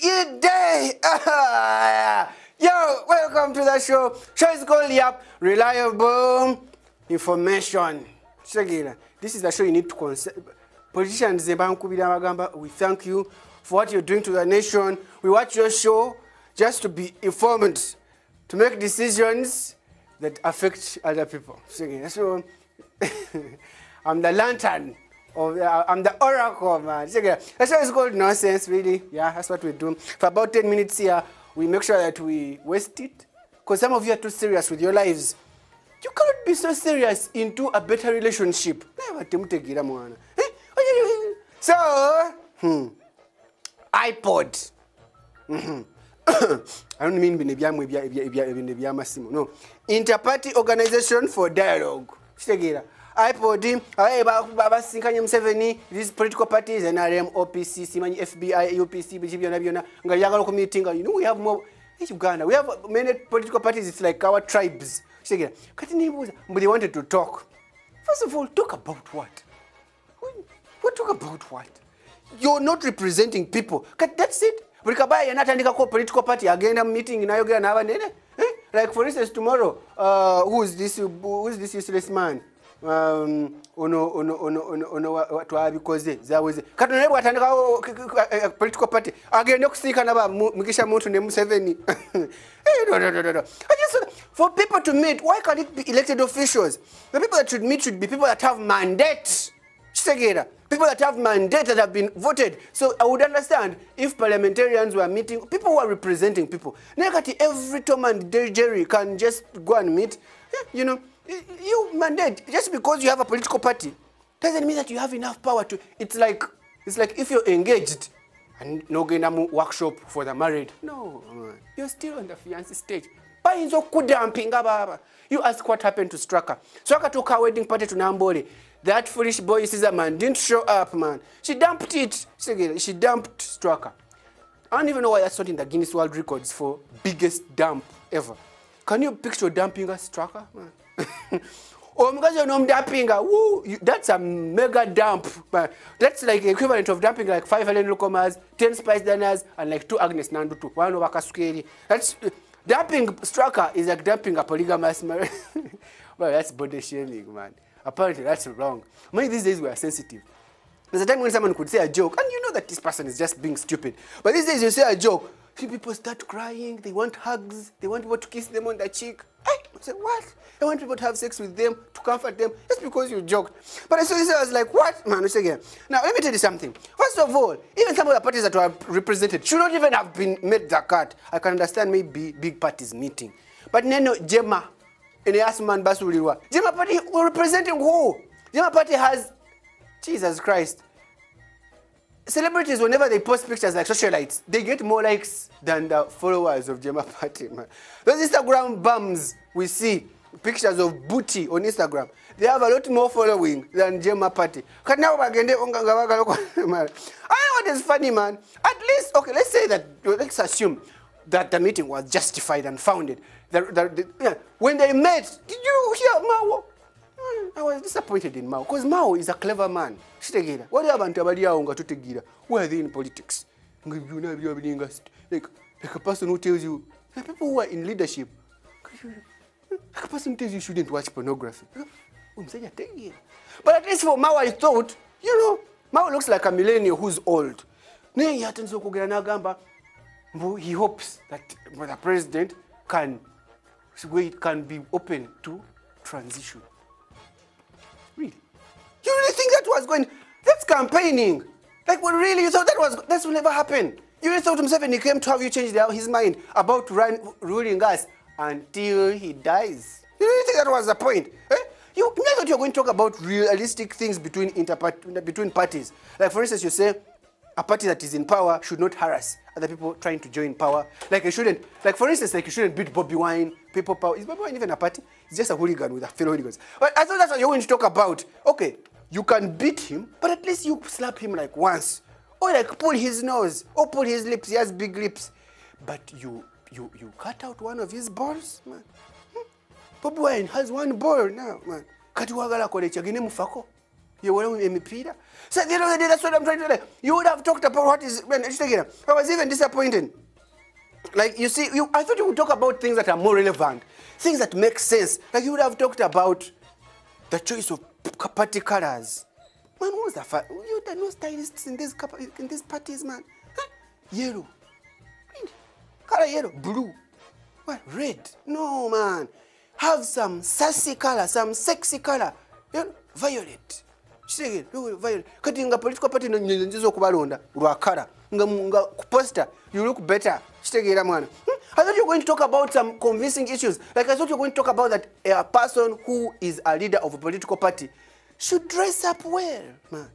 you day. Yo, welcome to the show. Show is called Yap Reliable Information. This is the show you need to consider. Politicians, we thank you for what you're doing to the nation. We watch your show just to be informed, to make decisions that affect other people. So, I'm the lantern. I'm the oracle, man. That's why it's called nonsense, really. Yeah, that's what we do. For about 10 minutes here, we make sure that we waste it. Because some of you are too serious with your lives. You cannot be so serious into a better relationship. So, iPod. I don't mean no. Inter-party organization for dialogue. iPod, these political parties, NRM, OPC, FBI, UPC, BGB, Navio, you know, we have more. In Uganda, we have many political parties, it's like our tribes. But they wanted to talk. First of all, talk about what? What talk about what? You're not representing people. That's it. Political party again, I'm meeting in Uganda. Like, for instance, tomorrow, who's this useless man? Because there was a political party. Again, no Mugisha Mutu name Museveni. No. For people to meet, why can't it be elected officials? The people that should meet should be people that have mandates. People that have mandates that have been voted. So I would understand if parliamentarians were meeting, people who are representing people. Negati, every Tom and Jerry can just go and meet, you know. You mandate, just because you have a political party, doesn't mean that you have enough power to, it's like if you're engaged and no workshop for the married. No, you're still on the fiancé stage. You ask what happened to Straka. Straka took her wedding party to Nambori. That foolish boy, Caesar man, didn't show up, man. She dumped it. She dumped Straka. I don't even know why that's not in the Guinness World Records for biggest dump ever. Can you picture dumping a Straka, man? That's a mega dump. That's like the equivalent of dumping like 5 Helen Lukomas, 10 Spice Danas, and like 2 Agnes Nandutu. One over Kasukeri. That's dumping Straka is like dumping a polygamous marriage. Well, that's body shaming, man. Apparently, that's wrong. Many these days we are sensitive. There's a time when someone could say a joke, and you know that this person is just being stupid. But these days you say a joke, few people start crying, they want hugs, they want people to kiss them on the cheek. I say, what? I want people to have sex with them, to comfort them, just because you joked. But I saw this, I was like, what? Man, again. Now, let me tell you something. First of all, even some of the parties that were represented should not even have been made the cut. I can understand maybe big parties meeting. But Neno, Jema, and Yasman Basuriwa, Jema Party were representing who? Jema Party has, Jesus Christ, celebrities, whenever they post pictures like socialites, they get more likes than the followers of Jema Party, man. Those Instagram bums we see, pictures of booty on Instagram, they have a lot more following than Jema Party. I know what is funny, man. At least, okay, let's say that, let's assume that the meeting was justified and founded. When they met, did you hear Mao? I was disappointed in Mao, because Mao is a clever man. What happened to Abadiya? Why are they in politics? Like a person who tells you, like people who are in leadership, like a person who tells you shouldn't watch pornography. But at least for Mao, I thought, you know, Mao looks like a millennial who's old. He hopes that the president can be open to transition. Really? You really think that was going? That's campaigning. Like, well, really, you thought that will never happen. You really thought himself, and he came to have you change his mind about ruling us until he dies. You really think that was the point? Eh? You never thought you were going to talk about realistic things between parties. Like, for instance, you say a party that is in power should not harass other people trying to join power. Like, you shouldn't. Like, for instance, like you shouldn't beat Bobi Wine. People Power. Is Bobi Wine even a party? It's just a hooligan with a fellow hooligans. But I thought that's what you're going to talk about. Okay, you can beat him, but at least you slap him like once, or like pull his nose, or pull his lips. He has big lips, but you cut out one of his balls, man. Bobi Wine has one ball now, man. Kati wagala kole chagine mufako. You were in Mipira. So, you know, that's what I'm trying to say. You would have talked about what is. I was even disappointed. Like, you see, I thought you would talk about things that are more relevant, things that make sense. Like, you would have talked about the choice of party colors. Man, who was the fact? There are no stylists in these parties, man. Huh? Yellow. Color yellow. Blue. What? Red. No, man. Have some sassy color, some sexy color. You know, violet. She violet. Katinga political party no njizo kubalonda ruakara. Nga poster. You look better. I thought you were going to talk about some convincing issues. Like I thought you were going to talk about that a person who is a leader of a political party should dress up well, man.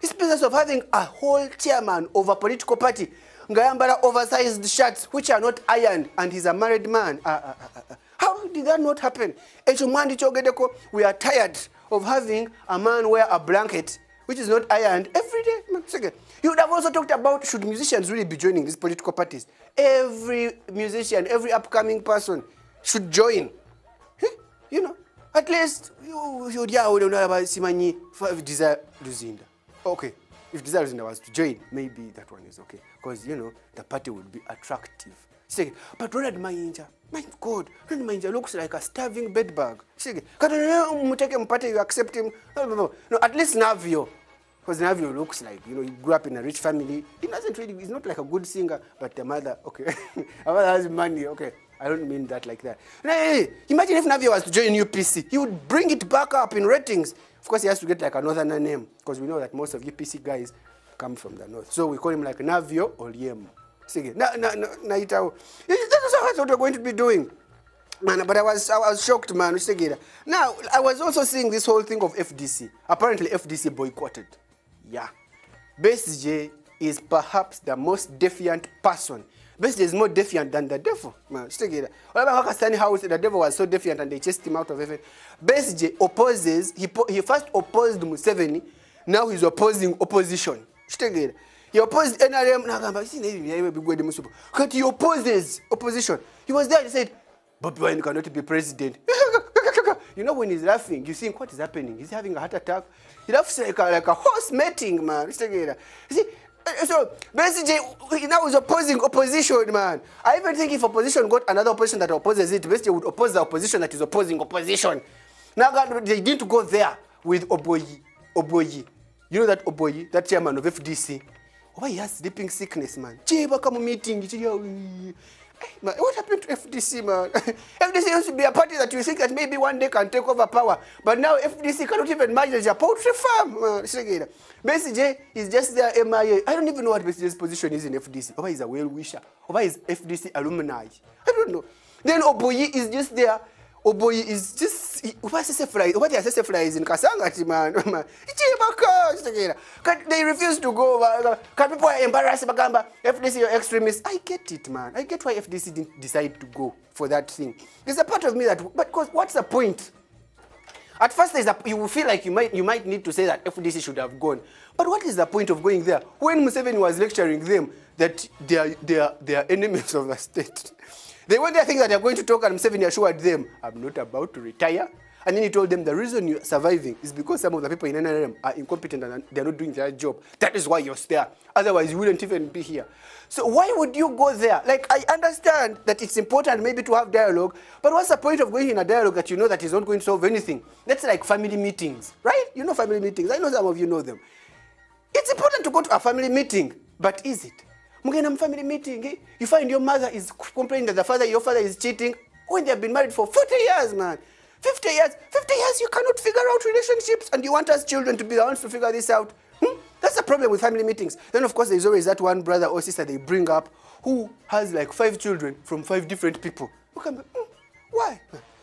This business of having a whole chairman of a political party, Ngayambara oversized shirts which are not ironed, and he's a married man. How did that not happen? We are tired of having a man wear a blanket which is not ironed every day. You would have also talked about should musicians really be joining these political parties. Every musician, every upcoming person should join. You know, at least you would know about Simanyi for Desire Luzinda. Okay, if Desire Luzinda was to join, maybe that one is okay. Because, you know, the party would be attractive. But Ronald Mayinja, my God, Ronald Mayinja looks like a starving bedbug. You accept him. No, at least Navio. Because Navio looks like, you know, he grew up in a rich family. He doesn't really, he's not like a good singer, but the mother, okay. Her mother has money, okay. I don't mean that like that. Hey, imagine if Navio was to join UPC. He would bring it back up in ratings. Of course, he has to get like a northerner name, because we know that most of UPC guys come from the north. So we call him like Navio or Yemo. That's what we're going to be doing. Man, but I was shocked, man. Now, I was also seeing this whole thing of FDC. Apparently, FDC boycotted. Yeah. Besje is perhaps the most defiant person. Besje is more defiant than the devil. Man, the devil was so defiant and they chased him out of heaven. Besje opposes, he first opposed Museveni, now he's opposing opposition. He opposed NRM, but he opposes opposition. He was there and said, Bobi Wine cannot be president. You know, when he's laughing, you think, what is happening? He's having a heart attack. He laughs like a horse mating, man. See, so basically, he now is opposing opposition, man. I even think if opposition got another opposition that opposes it, basically would oppose the opposition that is opposing opposition. Now, they didn't go there with Oboyi. Oboyi. You know that Oboyi, that chairman of FDC? Oboyi has sleeping sickness, man. Meeting. Man, what happened to FDC, man? FDC used to be a party that you think that maybe one day can take over power. But now FDC cannot even manage a poultry farm. Besje is just there, MIA. I don't even know what Besje's position is in FDC. Oba is a well-wisher. Oba is FDC alumni. I don't know. Then Oboyi is just there. Oboyi is just... Oba Sesefly is in Kasangati, man. They refuse to go. Can people embarrass Bagamba? FDC are extremists. I get it, man. I get why FDC didn't decide to go for that thing. There's a part of me that... But cause what's the point? At first, you will feel like you might need to say that FDC should have gone. But what is the point of going there? When Museveni was lecturing them that they are enemies of the state... They went there thinking that they're going to talk, and Museveni assured them, I'm not about to retire. And then he told them, the reason you're surviving is because some of the people in NRM are incompetent and they're not doing their job. That is why you're there. Otherwise, you wouldn't even be here. So why would you go there? Like, I understand that it's important maybe to have dialogue, but what's the point of going in a dialogue that you know that is not going to solve anything? That's like family meetings, right? You know family meetings. I know some of you know them. It's important to go to a family meeting, but is it? Mgenam family meeting, you find your mother is complaining that your father is cheating when they have been married for 40 years, man. 50 years, you cannot figure out relationships and you want us children to be the ones to figure this out. That's the problem with family meetings. Then, of course, there's always that one brother or sister they bring up who has like 5 children from 5 different people. Why?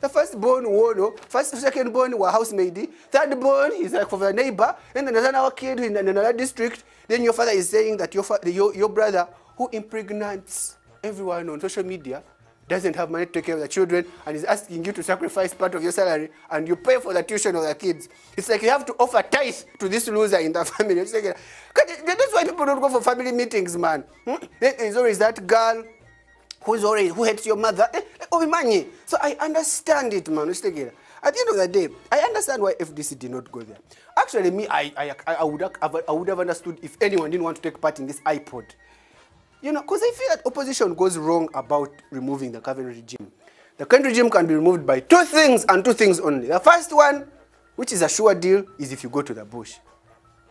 The firstborn, Wono. Secondborn, were housemaid. Thirdborn, he's like for a neighbor. Then another kid in another district. Then your father is saying that your brother, who impregnates everyone on social media, doesn't have money to take care of the children and is asking you to sacrifice part of your salary and you pay for the tuition of the kids. It's like you have to offer tithe to this loser in the family. That's why people don't go for family meetings, man. There's always that girl who hates your mother. So I understand it, man. At the end of the day, I understand why FDC did not go there. Actually, me, I would have understood if anyone didn't want to take part in this iPod. You know, because I feel that opposition goes wrong about removing the current regime. The current regime can be removed by two things and two things only. The first one, which is a sure deal, is if you go to the bush.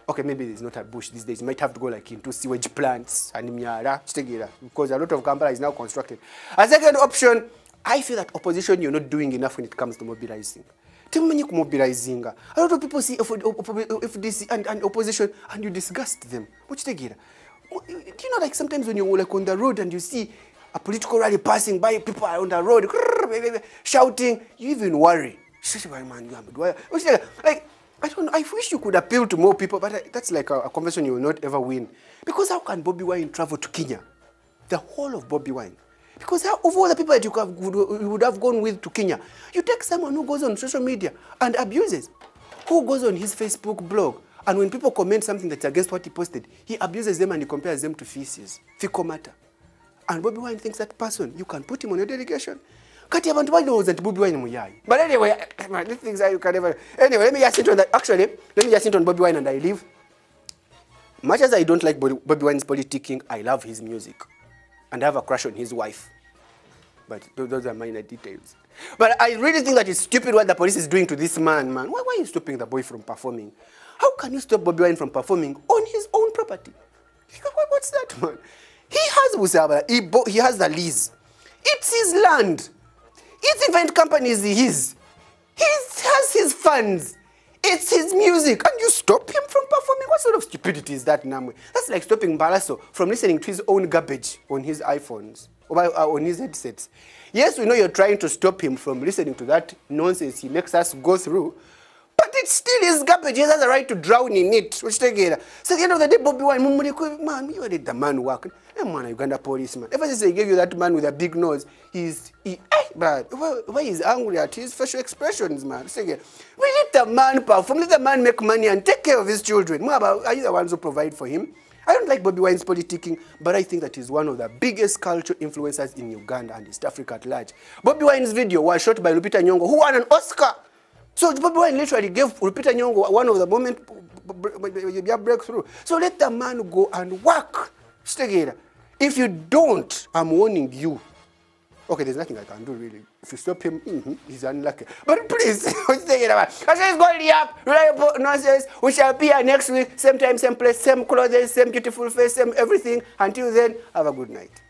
Okay, maybe there's not a bush these days. You might have to go like into sewage plants and miara, because a lot of Kampala is now constructed. A second option, I feel that opposition, you're not doing enough when it comes to mobilizing. A lot of people see FDC and opposition and you disgust them. Do you know, like sometimes when you're like on the road and you see a political rally passing by, people are on the road shouting, you even worry. Like, I don't know, I wish you could appeal to more people, but that's like a conversation you will not ever win. Because how can Bobi Wine travel to Kenya? The whole of Bobi Wine. Because how, of all the people that you would have gone with to Kenya, you take someone who goes on social media and abuses, who goes on his Facebook blog, and when people comment something that's against what he posted, he abuses them and he compares them to feces, fecal matter. And Bobi Wine thinks that person, you can put him on a delegation. But anyway, these things you can never. Anyway, let me just sit on that. Actually, let me just sit on Bobi Wine and I leave. Much as I don't like Bobi Wine's politicking, I love his music. And I have a crush on his wife. But those are minor details. But I really think that it's stupid what the police is doing to this man, man. Why are you stopping the boy from performing? How can you stop Bobi Wine from performing on his own property? What's that, man? He has Museveni, he has the lease. It's his land. His event company is his. He has his funds. It's his music. And you stop him from performing? What sort of stupidity is that, Namwe? That's like stopping Balasso from listening to his own garbage on his iPhones, or on his headsets. Yes, we know you're trying to stop him from listening to that nonsense he makes us go through, but it's still his garbage. He has a right to drown in it. So at the end of the day, Bobi Wine, man, you did the man work. Hey, man, Uganda police, man. Ever since they gave you that man with a big nose, why he's angry at his facial expressions, man. We let the man perform, let the man make money and take care of his children. Are you the ones who provide for him? I don't like Bobi Wine's politicking, but I think that he's one of the biggest cultural influencers in Uganda and East Africa at large. Bobi Wine's video was shot by Lupita Nyong'o, who won an Oscar. So Bobi Wine literally gave Lupita Nyong'o one of the moment breakthrough. So let the man go and work. If you don't, I'm warning you. Okay, there's nothing I can do really. If you stop him, he's unlucky. But please, nonsense. We shall be here next week, same time, same place, same clothes, same beautiful face, same everything. Until then, have a good night.